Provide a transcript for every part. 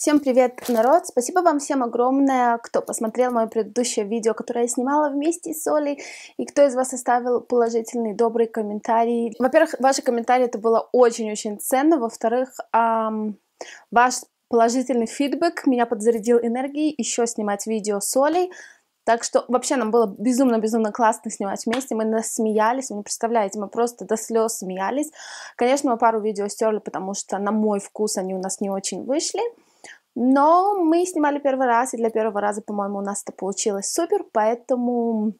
Всем привет, народ! Спасибо вам всем огромное, кто посмотрел мое предыдущее видео, которое я снимала вместе с Олей, и кто из вас оставил положительный, добрый комментарий. Во-первых, ваши комментарии, это было очень-очень ценно. Во-вторых, ваш положительный фидбэк меня подзарядил энергией еще снимать видео с Олей. Так что вообще нам было безумно-безумно классно снимать вместе, мы насмеялись, вы не представляете, мы просто до слез смеялись. Конечно, мы пару видео стерли, потому что на мой вкус они у нас не очень вышли. Но мы снимали первый раз, и для первого раза, по-моему, у нас это получилось супер, поэтому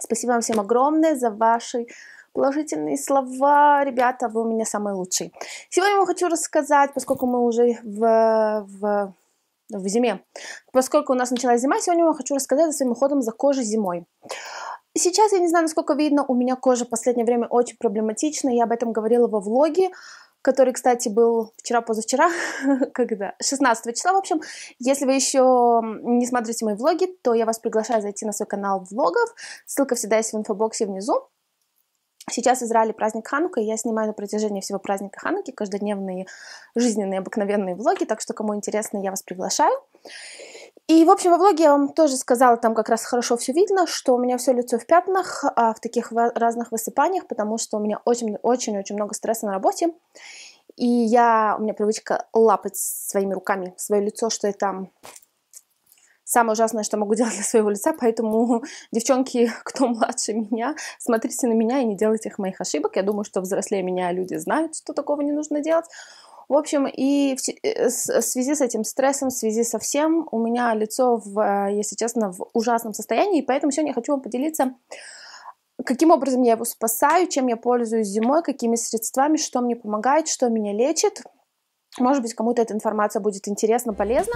спасибо вам всем огромное за ваши положительные слова, ребята, вы у меня самые лучшие. Сегодня я хочу рассказать, поскольку мы уже в зиме, поскольку у нас началась зима, сегодня я хочу рассказать за своим уходом за кожей зимой. Сейчас я не знаю, насколько видно, у меня кожа в последнее время очень проблематична, я об этом говорила во влоге, который, кстати, был вчера-позавчера, когда 16 числа, в общем. Если вы еще не смотрите мои влоги, то я вас приглашаю зайти на свой канал влогов, ссылка всегда есть в инфобоксе внизу. Сейчас в Израиле праздник Ханука, и я снимаю на протяжении всего праздника Хануки каждодневные жизненные обыкновенные влоги, так что, кому интересно, я вас приглашаю. И, в общем, во влоге я вам тоже сказала, там как раз хорошо все видно, что у меня все лицо в пятнах, в таких разных высыпаниях, потому что у меня очень-очень-очень много стресса на работе, и у меня привычка лапать своими руками свое лицо, что это самое ужасное, что могу делать для своего лица, поэтому, девчонки, кто младше меня, смотрите на меня и не делайте их моих ошибок, я думаю, что взрослее меня люди знают, что такого не нужно делать. В общем, и в связи с этим стрессом, в связи со всем, у меня лицо, если честно, в ужасном состоянии, и поэтому сегодня я хочу вам поделиться, каким образом я его спасаю, чем я пользуюсь зимой, какими средствами, что мне помогает, что меня лечит. Может быть, кому-то эта информация будет интересна, полезна.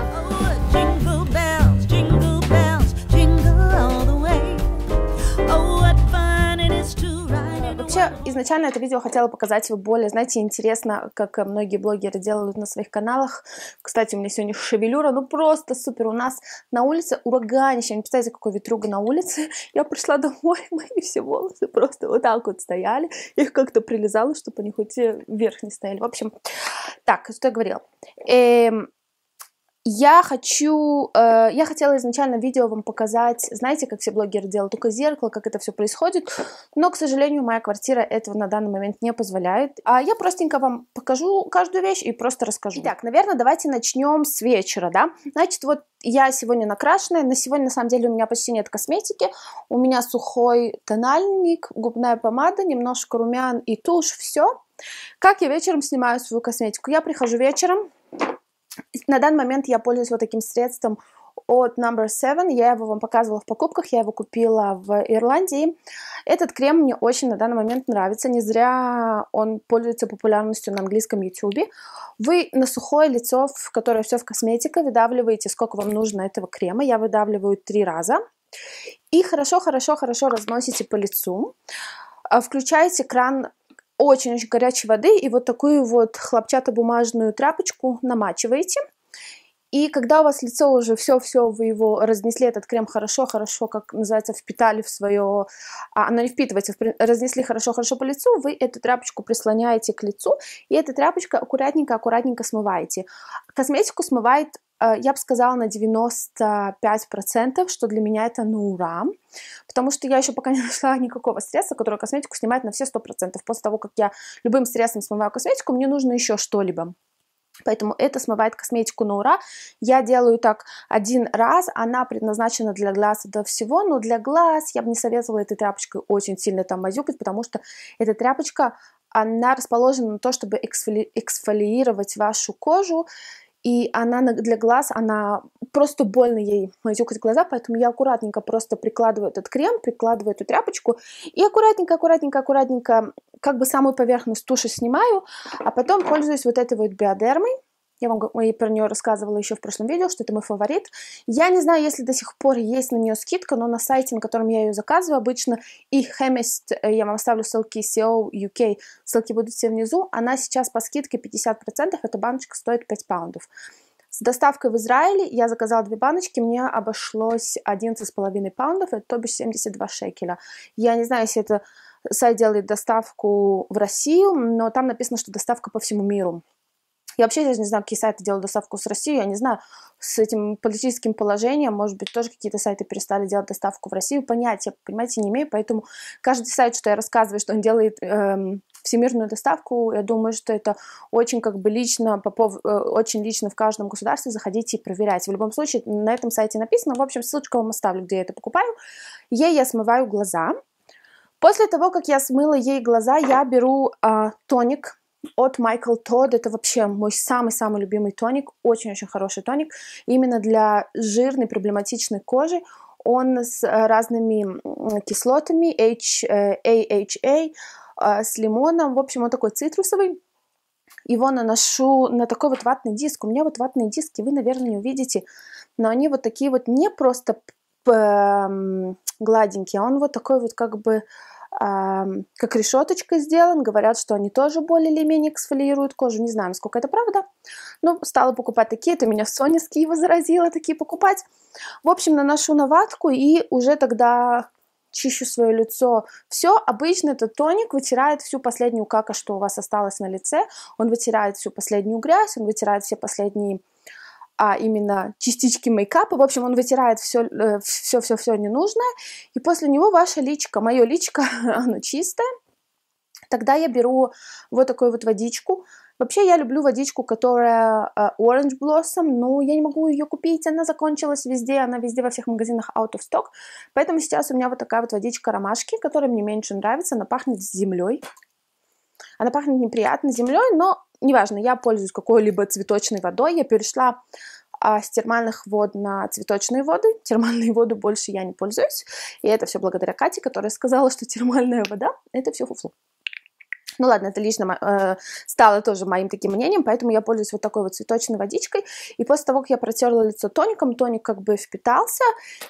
Вообще, изначально это видео хотела показать его более, знаете, интересно, как многие блогеры делают на своих каналах. Кстати, у меня сегодня шевелюра, ну просто супер, у нас на улице ураганище, не представляете, какой ветруга на улице. Я пришла домой, мои все волосы просто вот так вот стояли, их как-то прилизала, чтобы они хоть вверх не стояли. В общем, так, что я говорила. Я хотела изначально видео вам показать, знаете, как все блогеры делают, только зеркало, как это все происходит, но, к сожалению, моя квартира этого на данный момент не позволяет. А я простенько вам покажу каждую вещь и просто расскажу. Итак, наверное, давайте начнем с вечера, да? Значит, вот я сегодня накрашенная, на сегодня, на самом деле, у меня почти нет косметики, у меня сухой тональник, губная помада, немножко румян и тушь, все. Как я вечером снимаю свою косметику? Я прихожу вечером. На данный момент я пользуюсь вот таким средством от Number 7, я его вам показывала в покупках, я его купила в Ирландии. Этот крем мне очень на данный момент нравится, не зря он пользуется популярностью на английском YouTube. Вы на сухое лицо, в которое все в косметике, выдавливаете сколько вам нужно этого крема, я выдавливаю 3 раза. И хорошо-хорошо-хорошо разносите по лицу, включаете кран очень-очень горячей воды, и вот такую вот хлопчатобумажную тряпочку намачиваете, и когда у вас лицо уже все-все, вы его разнесли, этот крем хорошо-хорошо, как называется, впитали в свое, оно не впитывается, разнесли хорошо-хорошо по лицу, вы эту тряпочку прислоняете к лицу, и эта тряпочка аккуратненько-аккуратненько смываете. Косметику смывает, я бы сказала, на 95%, что для меня это на ура, потому что я еще пока не нашла никакого средства, которое косметику снимает на все 100%. После того, как я любым средством смываю косметику, мне нужно еще что-либо. Поэтому это смывает косметику на ура. Я делаю так 1 раз, она предназначена для глаз до всего, но для глаз я бы не советовала этой тряпочкой очень сильно там мазюкать, потому что эта тряпочка, она расположена на то, чтобы эксфолиировать вашу кожу, и она для глаз, она просто больно ей мазюкать глаза, поэтому я аккуратненько просто прикладываю этот крем, прикладываю эту тряпочку и аккуратненько-аккуратненько-аккуратненько как бы самую поверхность туши снимаю, а потом пользуюсь вот этой вот биодермой. Я вам про нее рассказывала еще в прошлом видео, что это мой фаворит. Я не знаю, если до сих пор есть на нее скидка, но на сайте, на котором я ее заказываю, обычно и Chemist, я вам оставлю ссылки SEO UK, ссылки будут все внизу, она сейчас по скидке 50%, эта баночка стоит 5 паундов. С доставкой в Израиле я заказала 2 баночки, мне обошлось 11,5 паундов, это то бишь 72 шекеля. Я не знаю, если это сайт делает доставку в Россию, но там написано, что доставка по всему миру. Я вообще даже не знаю, какие сайты делают доставку с России. Я не знаю, с этим политическим положением, может быть, тоже какие-то сайты перестали делать доставку в Россию. Понятия, понимаете, не имею. Поэтому каждый сайт, что я рассказываю, что он делает всемирную доставку, я думаю, что это очень как бы лично, очень лично в каждом государстве заходите и проверяйте. В любом случае, на этом сайте написано. В общем, ссылочку вам оставлю, где я это покупаю. Ей я смываю глаза. После того, как я смыла ей глаза, я беру тоник от Michael Todd. Это вообще мой самый-самый любимый тоник. Очень-очень хороший тоник. Именно для жирной, проблематичной кожи. Он с разными кислотами. AHA, с лимоном. В общем, он такой цитрусовый. Его наношу на такой вот ватный диск. У меня вот ватные диски, вы, наверное, не увидите. Но они вот такие вот не просто гладенький, он вот такой вот как бы как решеточка сделан. Говорят, что они тоже более или менее эксфолиируют кожу, не знаю, насколько это правда. Но стала покупать такие, это меня Соня с Киева заразила такие покупать. В общем, наношу на ватку и уже тогда чищу свое лицо. Все, обычно этот тоник вытирает всю последнюю кака, что у вас осталось на лице. Он вытирает всю последнюю грязь, он вытирает все последние именно частички мейкапа. В общем, он вытирает все ненужное. И после него ваша личико, мое личико, оно чистое. Тогда я беру вот такую вот водичку. Вообще, я люблю водичку, которая Orange Blossom, но я не могу ее купить, она закончилась везде, она везде во всех магазинах out of stock. Поэтому сейчас у меня вот такая вот водичка ромашки, которая мне меньше нравится, она пахнет землей. Она пахнет неприятно землей, но неважно, я пользуюсь какой-либо цветочной водой. Я перешла с термальных вод на цветочные воды. Термальные воды больше я не пользуюсь. И это все благодаря Кате, которая сказала, что термальная вода – это все фуфло. Ну ладно, это лично стало тоже моим таким мнением, поэтому я пользуюсь вот такой вот цветочной водичкой. И после того, как я протерла лицо тоником, тоник как бы впитался,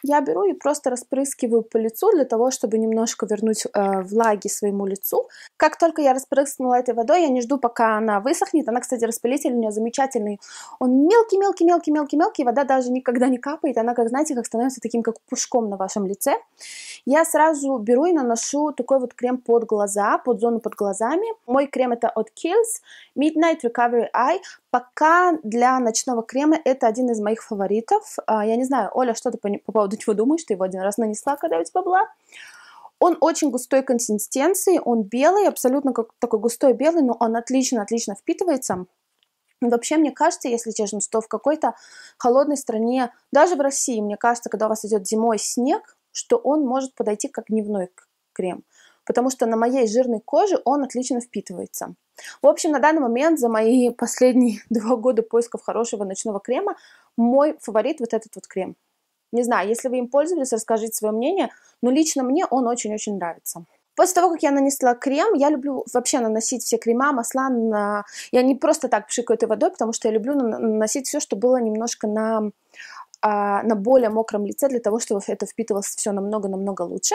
я беру и просто распрыскиваю по лицу для того, чтобы немножко вернуть влаги своему лицу. Как только я распрыскнула этой водой, я не жду, пока она высохнет. Она, кстати, распылитель у нее замечательный. Он мелкий-мелкий-мелкий-мелкий-мелкий, вода даже никогда не капает. Она, как знаете, как становится таким, как пушком на вашем лице. Я сразу беру и наношу такой вот крем под глаза, под зону под глазами. Мой крем это от Kiehl's Midnight Recovery Eye. Пока для ночного крема это один из моих фаворитов. Я не знаю, Оля, что ты по поводу него думаешь? Ты его один раз нанесла, когда у тебя была. Он очень густой консистенции, он белый, абсолютно как такой густой белый, но он отлично впитывается. Вообще, мне кажется, если честно, что в какой-то холодной стране, даже в России, мне кажется, когда у вас идет зимой снег, что он может подойти как дневной крем. Потому что на моей жирной коже он отлично впитывается. В общем, на данный момент за мои последние 2 года поисков хорошего ночного крема мой фаворит вот этот вот крем. Не знаю, если вы им пользовались, расскажите свое мнение, но лично мне он очень-очень нравится. После того, как я нанесла крем, я люблю вообще наносить все крема, масла на... Я не просто так пшикаю этой водой, потому что я люблю наносить все, что было немножко на более мокром лице, для того, чтобы это впитывалось все намного-намного лучше.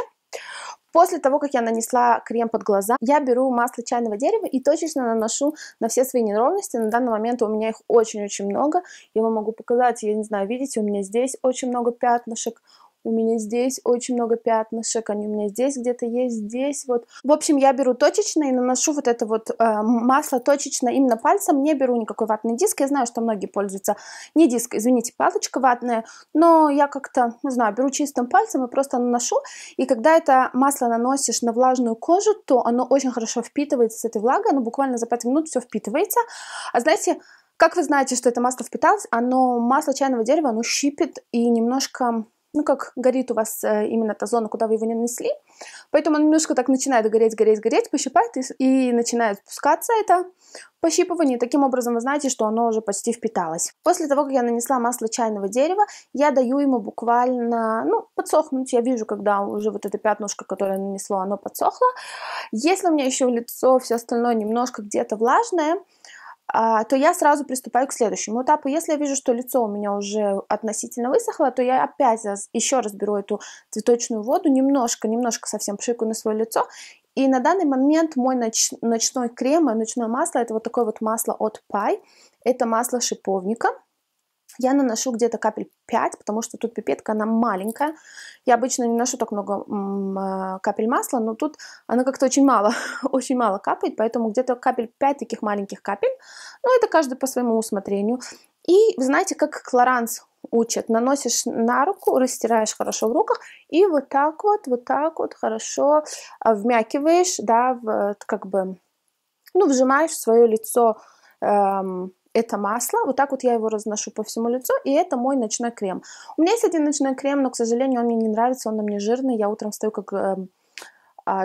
После того, как я нанесла крем под глаза, я беру масло чайного дерева и точечно наношу на все свои неровности. На данный момент у меня их очень-очень много. Я вам могу показать, я не знаю, видите, у меня здесь очень много пятнышек. У меня здесь очень много пятнышек, они у меня здесь где-то есть, здесь вот. В общем, я беру точечно и наношу вот это вот масло точечно именно пальцем. Не беру никакой ватный диск. Я знаю, что многие пользуются не диск, извините, палочка ватная. Но я как-то, не знаю, беру чистым пальцем и просто наношу. И когда это масло наносишь на влажную кожу, то оно очень хорошо впитывается с этой влагой. Оно буквально за 5 минут все впитывается. А знаете, как вы знаете, что это масло впиталось? Оно, масло чайного дерева, оно щипит и немножко... Ну, как горит у вас именно та зона, куда вы его не нанесли. Поэтому он немножко так начинает гореть, пощипает и начинает спускаться это пощипывание. Таким образом, вы знаете, что оно уже почти впиталось. После того, как я нанесла масло чайного дерева, я даю ему буквально, ну, подсохнуть. Я вижу, когда уже вот это пятнышко, которое нанесло, оно подсохло. Если у меня еще лицо, все остальное немножко где-то влажное, то я сразу приступаю к следующему этапу. Если я вижу, что лицо у меня уже относительно высохло, то я опять еще раз беру эту цветочную воду, немножко совсем пшикаю на свое лицо. И на данный момент мой ночной крем, мое ночное масло, это вот такое вот масло от Pai. Это масло шиповника. Я наношу где-то капель 5, потому что тут пипетка, она маленькая. Я обычно не ношу так много капель масла, но тут она как-то очень мало капает, поэтому где-то капель 5 таких маленьких капель. Но это каждый по своему усмотрению. И вы знаете, как Clarins учат. Наносишь на руку, растираешь хорошо в руках и вот так вот хорошо вмякиваешь, да, вот как бы, ну, вжимаешь в свое лицо это масло, вот так вот я его разношу по всему лицу, и это мой ночной крем. У меня есть один ночной крем, но, к сожалению, он мне не нравится, он на мне жирный, я утром встаю как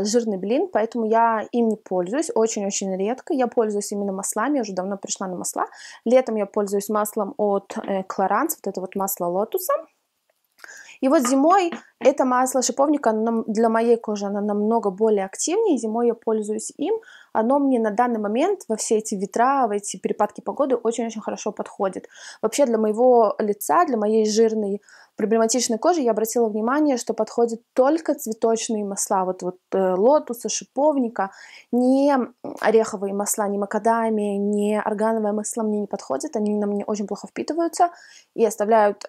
жирный блин, поэтому я им не пользуюсь, очень-очень редко, я пользуюсь именно маслами, я уже давно пришла на масла. Летом я пользуюсь маслом от Clarins, вот это вот масло лотуса. И вот зимой это масло шиповника, для моей кожи оно намного более активнее, зимой я пользуюсь им, оно мне на данный момент во все эти ветра, во эти перепадки погоды очень-очень хорошо подходит. Вообще для моего лица, для моей жирной проблематичной кожи я обратила внимание, что подходят только цветочные масла, вот лотуса, шиповника, не ореховые масла, не макадамия, не органовое масло мне не подходят, они на мне очень плохо впитываются и оставляют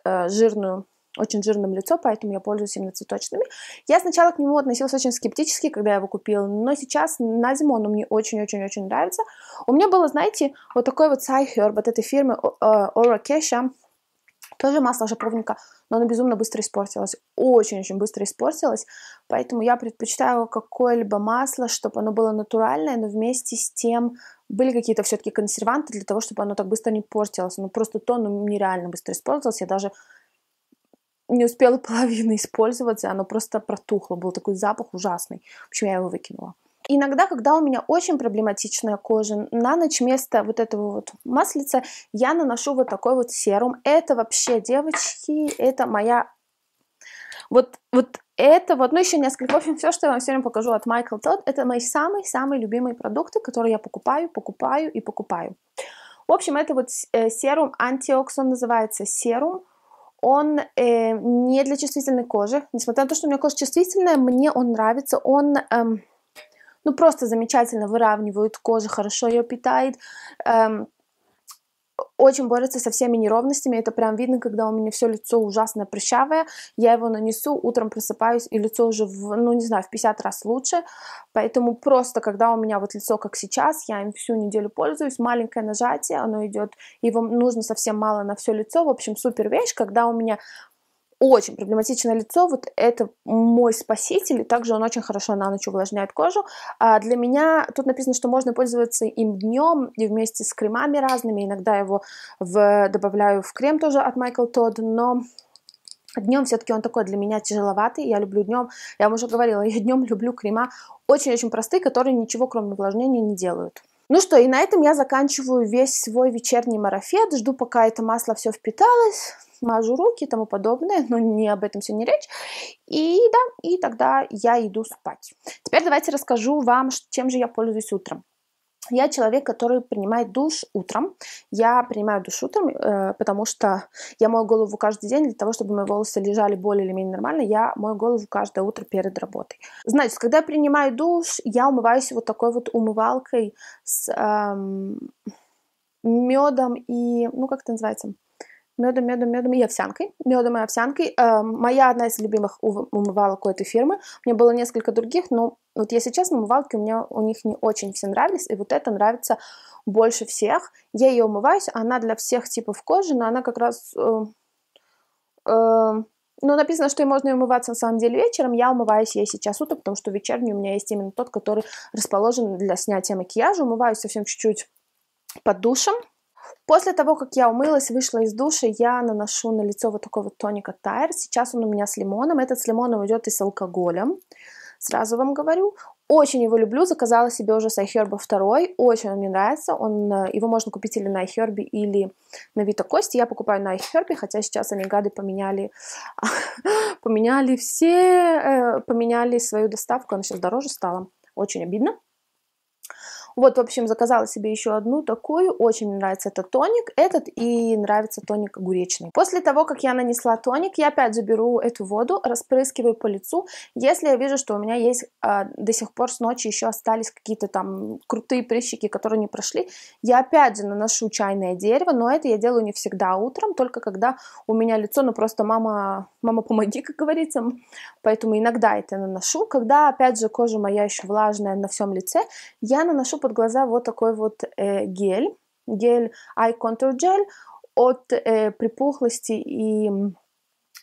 очень жирным лицо, поэтому я пользуюсь именно цветочными. Я сначала к нему относилась очень скептически, когда я его купила, но сейчас на зиму он мне очень-очень-очень нравится. У меня было, знаете, вот такой вот Thayers от этой фирмы Aura Cacia, тоже масло шиповника, но оно безумно быстро испортилось, очень-очень быстро испортилось, поэтому я предпочитаю какое-либо масло, чтобы оно было натуральное, но вместе с тем были какие-то все-таки консерванты для того, чтобы оно так быстро не портилось, но просто то оно нереально быстро испортилось, я даже не успела половину использовать, оно просто протухло, был такой запах ужасный. В общем, я его выкинула. Иногда, когда у меня очень проблематичная кожа, на ночь вместо вот этого вот маслица я наношу вот такой вот серум. Это вообще, девочки, это моя... Вот это, ну еще несколько, в общем, все, что я вам сегодня покажу от Michael Todd, это мои самые-самые любимые продукты, которые я покупаю. В общем, это вот серум антиокс, он называется серум. Он не для чувствительной кожи, несмотря на то, что у меня кожа чувствительная, мне он нравится, он ну просто замечательно выравнивает кожу, хорошо ее питает, очень борется со всеми неровностями, это прям видно, когда у меня все лицо ужасно прыщавое, я его нанесу, утром просыпаюсь и лицо уже, ну не знаю, в 50 раз лучше, поэтому просто, когда у меня вот лицо как сейчас, я им всю неделю пользуюсь, маленькое нажатие, оно идет, его нужно совсем мало на все лицо, в общем, супер вещь, когда у меня очень проблематичное лицо, вот это мой спаситель, и также он очень хорошо на ночь увлажняет кожу. А для меня тут написано, что можно пользоваться им днем и вместе с кремами разными, иногда его добавляю в крем тоже от Michael Todd, но днем все-таки он такой для меня тяжеловатый, я люблю днем, я вам уже говорила, я днем люблю крема очень-очень простые, которые ничего кроме увлажнения не делают. Ну что, и на этом я заканчиваю весь свой вечерний марафет, жду, пока это масло все впиталось, мажу руки и тому подобное, но не об этом сегодня речь, и да, и тогда я иду спать. Теперь давайте расскажу вам, чем же я пользуюсь утром. Я человек, который принимает душ утром, я принимаю душ утром, потому что я мою голову каждый день для того, чтобы мои волосы лежали более или менее нормально, я мою голову каждое утро перед работой. Значит, когда я принимаю душ, я умываюсь вот такой вот умывалкой с медом и, ну как это называется, медом и овсянкой. Медом и овсянкой. Моя одна из любимых умывалок у этой фирмы. У меня было несколько других, но вот я сейчас умывалки у них не очень все нравились, и вот это нравится больше всех. Я ее умываюсь, она для всех типов кожи, но она как раз... Ну, написано, что и можно умываться на самом деле вечером. Я умываюсь ей сейчас утром, потому что вечерний у меня есть именно тот, который расположен для снятия макияжа. Умываюсь совсем чуть-чуть под душем. После того, как я умылась, вышла из душа, я наношу на лицо вот такой вот тоник от Thayers. Сейчас он у меня с лимоном. Этот с лимоном идет и с алкоголем. Сразу вам говорю. Очень его люблю. Заказала себе уже с iHerb 2. Очень он мне нравится. Его можно купить или на iHerb, или на Vita Кости. Я покупаю на iHerb, хотя сейчас они, гады, поменяли свою доставку. Она сейчас дороже стала. Очень обидно. Вот, в общем, заказала себе еще одну такую. Очень нравится этот тоник. Этот и нравится тоник огуречный. После того, как я нанесла тоник, я опять же беру эту воду, распрыскиваю по лицу. Если я вижу, что у меня есть до сих пор с ночи еще остались какие-то там крутые прыщики, которые не прошли, я опять же наношу чайное дерево, но это я делаю не всегда утром, только когда у меня лицо, ну просто мама, помоги, как говорится. Поэтому иногда это наношу. Когда, опять же, кожа моя еще влажная на всем лице, я наношу под глаза вот такой вот гель. Гель Eye Contour Gel от припухлости и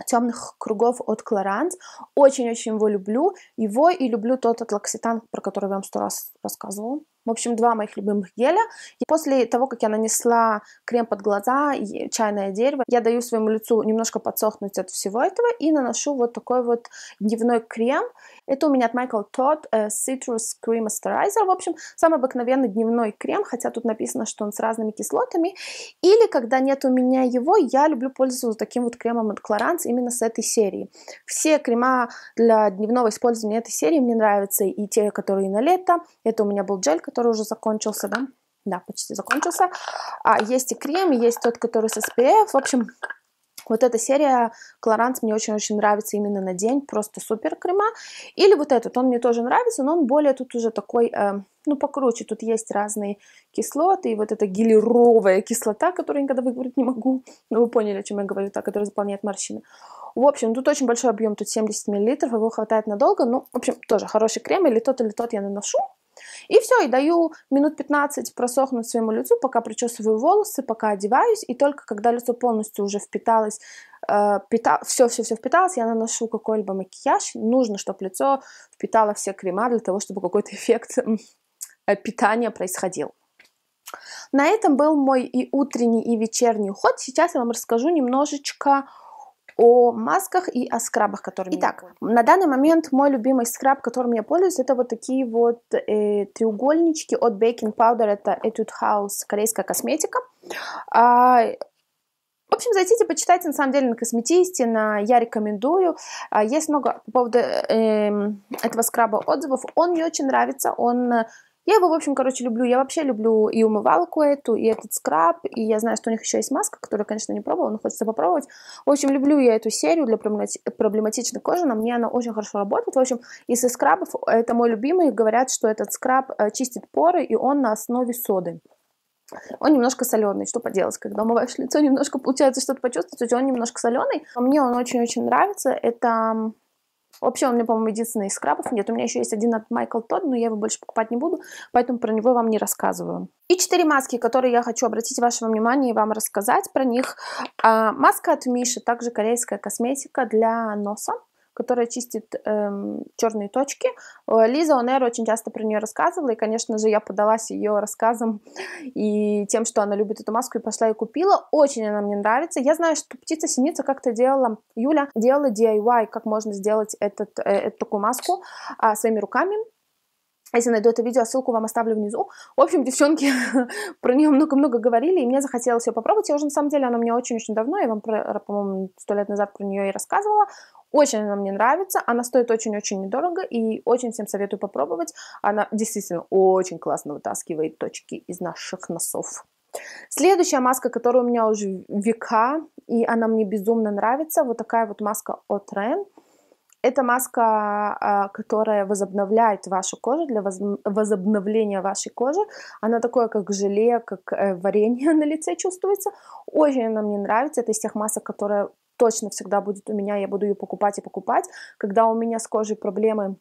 темных кругов от Clarins. Очень-очень его люблю. Его и люблю тот от L'Occitane, про который я вам 100 раз рассказывала. В общем, два моих любимых геля. И после того, как я нанесла крем под глаза и чайное дерево, я даю своему лицу немножко подсохнуть от всего этого и наношу вот такой вот дневной крем. Это у меня от Michael Todd Citrus Cream Moisturizer. В общем, самый обыкновенный дневной крем, хотя тут написано, что он с разными кислотами. Или, когда нет у меня его, я люблю пользоваться таким вот кремом от Clarins именно с этой серии. Все крема для дневного использования этой серии мне нравятся, и те, которые на лето. Это у меня был гель, который уже закончился, да? Да, почти закончился. А есть и крем, есть тот, который с SPF. В общем, вот эта серия Clarins мне очень-очень нравится именно на день. Просто супер крема. Или вот этот, он мне тоже нравится, но он более тут уже такой, ну, покруче. Тут есть разные кислоты. И вот эта гелировая кислота, которую я никогда выговорить не могу. Ну, вы поняли, о чем я говорю, та, которая заполняет морщины. В общем, тут очень большой объем, тут 70 мл. Его хватает надолго. Ну, в общем, тоже хороший крем. Или тот я наношу. И все, и даю минут 15 просохнуть своему лицу, пока причесываю волосы, пока одеваюсь. И только когда лицо полностью уже впиталось, все впиталось, я наношу какой-либо макияж. Нужно, чтобы лицо впитало все крема для того, чтобы какой-то эффект питания происходил. На этом был мой и утренний, и вечерний уход. Сейчас я вам расскажу немножечко о масках и о скрабах, которые... Итак, на данный момент мой любимый скраб, которым я пользуюсь, это вот такие вот треугольнички от Baking Powder, это Etude House, корейская косметика. В общем, зайдите, почитайте, на самом деле, на косметисте, я рекомендую. Есть много по поводу этого скраба отзывов. Он мне очень нравится, я его, в общем, короче, люблю. Я вообще люблю и умывалку эту, и этот скраб. И я знаю, что у них еще есть маска, которую, конечно, не пробовала, но хочется попробовать. В общем, люблю я эту серию для проблематичной кожи. На мне она очень хорошо работает. В общем, из скрабов это мой любимый. Говорят, что этот скраб чистит поры, и он на основе соды. Он немножко соленый, что поделать, когда умываешь лицо, немножко получается что-то почувствовать, он немножко соленый. Мне он очень-очень нравится. Это... Вообще, он мне, по-моему, единственный из скрабов. Нет, у меня еще есть один от Michael Todd, но я его больше покупать не буду, поэтому про него вам не рассказываю. И 4 маски, которые я хочу обратить ваше внимание и вам рассказать про них. Маска от Миши, также корейская косметика для носа, которая чистит черные точки. Лиза Онер очень часто про нее рассказывала, и, конечно же, я поддалась ее рассказам и тем, что она любит эту маску, и пошла и купила. Очень она мне нравится. Я знаю, что птица-синица как-то делала, Юля делала DIY, как можно сделать такую маску своими руками. Если найду это видео, ссылку вам оставлю внизу. В общем, девчонки про нее много-много говорили, и мне захотелось ее попробовать. Я уже, на самом деле, она мне очень-очень давно, я вам, по-моему, 100 лет назад про нее и рассказывала. Очень она мне нравится, она стоит очень-очень недорого, и очень всем советую попробовать. Она действительно очень классно вытаскивает точки из наших носов. Следующая маска, которая у меня уже века, и она мне безумно нравится, вот такая вот маска от RENT. Это маска, которая возобновляет вашу кожу, для возобновления вашей кожи. Она такое, как желе, как варенье на лице чувствуется. Очень она мне нравится, это из тех масок, которые... Точно всегда будет у меня, я буду ее покупать и покупать. Когда у меня с кожей проблемы,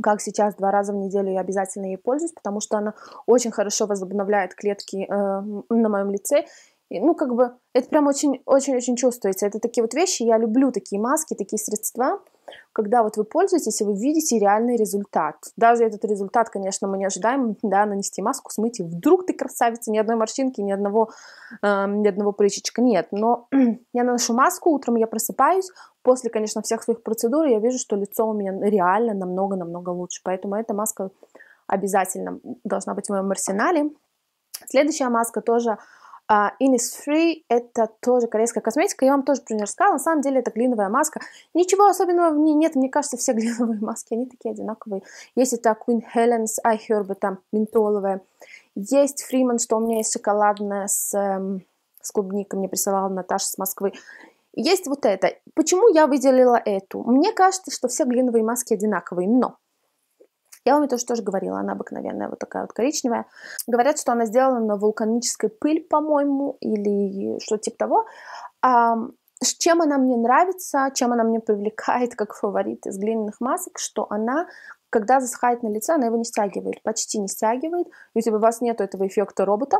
как сейчас, 2 раза в неделю я обязательно ей пользуюсь, потому что она очень хорошо возобновляет клетки на моем лице. И, ну, как бы, это прям очень-очень чувствуется. Это такие вот вещи, я люблю такие маски, такие средства, когда вот вы пользуетесь, и вы видите реальный результат. Даже этот результат, конечно, мы не ожидаем, да, нанести маску, смыть, и вдруг ты красавица, ни одной морщинки, ни одного прыщичка нет. Но я наношу маску, утром я просыпаюсь, после, конечно, всех своих процедур я вижу, что лицо у меня реально намного-намного лучше. Поэтому эта маска обязательно должна быть в моем арсенале. Следующая маска тоже Innisfree, это тоже корейская косметика, я вам тоже пример сказала, на самом деле это глиновая маска, ничего особенного в ней нет, мне кажется, все глиновые маски, они такие одинаковые, есть это Queen Helen's Eye Herb, там ментоловая, есть Freeman, что у меня есть шоколадная с клубникой, мне присылала Наташа с Москвы, есть вот это, почему я выделила эту, мне кажется, что все глиновые маски одинаковые, но... Я вам это тоже говорила, она обыкновенная, вот такая вот коричневая. Говорят, что она сделана на вулканической пыль, по-моему, или что-то типа того. С чем она мне нравится, чем она мне привлекает, как фаворит из глиняных масок, что она, когда засыхает на лице, она его не стягивает, почти не стягивает. Если бы у вас нет этого эффекта робота,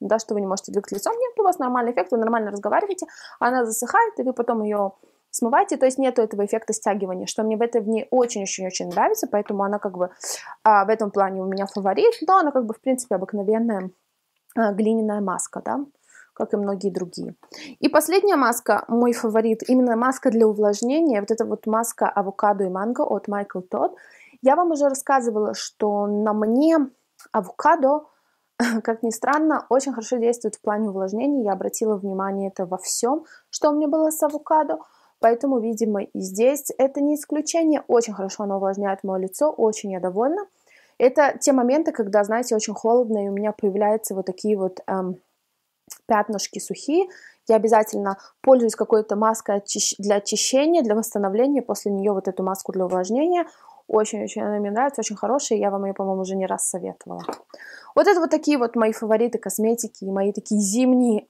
да, что вы не можете двигать лицом, нет, у вас нормальный эффект, вы нормально разговариваете, она засыхает, и вы потом ее... смывайте, то есть нету этого эффекта стягивания, что мне в этой в ней очень-очень-очень нравится, поэтому она как бы в этом плане у меня фаворит, но она как бы в принципе обыкновенная глиняная маска, да, как и многие другие. И последняя маска, мой фаворит, именно маска для увлажнения, вот эта вот маска авокадо и манго от Michael Todd. Я вам уже рассказывала, что на мне авокадо, как ни странно, очень хорошо действует в плане увлажнения, я обратила внимание это во всем, что у меня было с авокадо. Поэтому, видимо, и здесь это не исключение. Очень хорошо оно увлажняет мое лицо, очень я довольна. Это те моменты, когда, знаете, очень холодно, и у меня появляются вот такие вот пятнышки сухие. Я обязательно пользуюсь какой-то маской для очищения, для восстановления. После нее вот эту маску для увлажнения. Очень-очень она мне нравится, очень хорошая. Я вам ее, по-моему, уже не раз советовала. Вот это вот такие вот мои фавориты косметики, мои такие зимние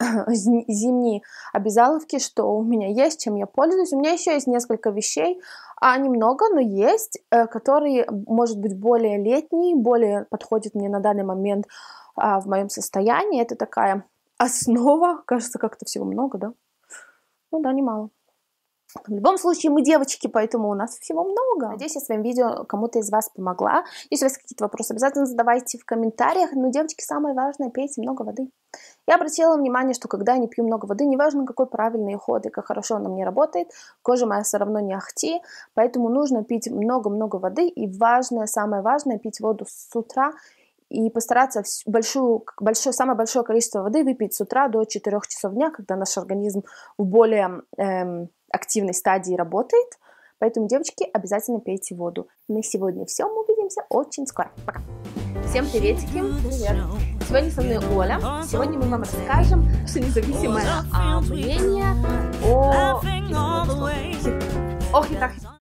обязаловки, что у меня есть, чем я пользуюсь. У меня еще есть несколько вещей, немного, но есть, которые, может быть, более летние, более подходят мне на данный момент в моем состоянии. Это такая основа, кажется, как-то всего много, да? Ну да, немало. В любом случае, мы девочки, поэтому у нас всего много. Надеюсь, я своим видео кому-то из вас помогла. Если у вас какие-то вопросы, обязательно задавайте в комментариях. Но, девочки, самое важное, пейте много воды. Я обратила внимание, что когда я не пью много воды, неважно, какой правильный уход и как хорошо она мне работает, кожа моя все равно не ахти, поэтому нужно пить много-много воды. И важное, самое важное, пить воду с утра и постараться самое большое количество воды выпить с утра до 4 часов дня, когда наш организм в более... активной стадии работает, поэтому, девочки, обязательно пейте воду. На сегодня все, мы увидимся очень скоро. Пока! Всем приветики! Привет! Сегодня со мной Оля. Сегодня мы вам расскажем, что независимое мнение о хитах.